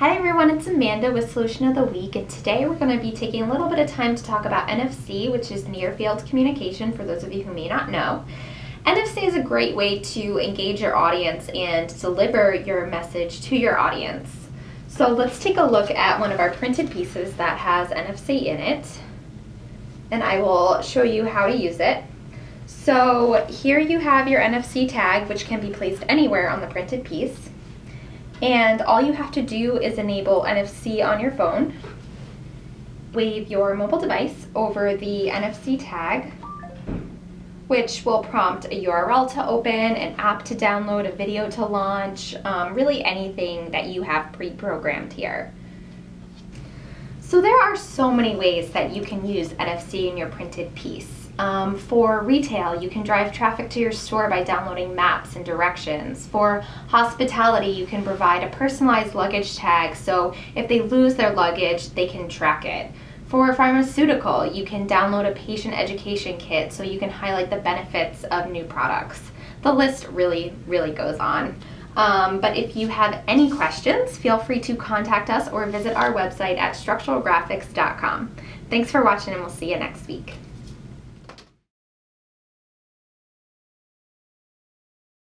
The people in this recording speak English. Hi everyone, it's Amanda with Solution of the Week, and today we're going to be taking a little bit of time to talk about NFC, which is Near Field Communication, for those of you who may not know. NFC is a great way to engage your audience and deliver your message to your audience. So let's take a look at one of our printed pieces that has NFC in it, and I will show you how to use it. So here you have your NFC tag, which can be placed anywhere on the printed piece. And all you have to do is enable NFC on your phone, wave your mobile device over the NFC tag, which will prompt a URL to open, an app to download, a video to launch, really anything that you have pre-programmed here. So there are so many ways that you can use NFC in your printed piece. For retail, you can drive traffic to your store by downloading maps and directions. For hospitality, you can provide a personalized luggage tag, so if they lose their luggage, they can track it. For pharmaceutical, you can download a patient education kit so you can highlight the benefits of new products. The list really goes on. But if you have any questions, feel free to contact us or visit our website at structuralgraphics.com. Thanks for watching, and we'll see you next week.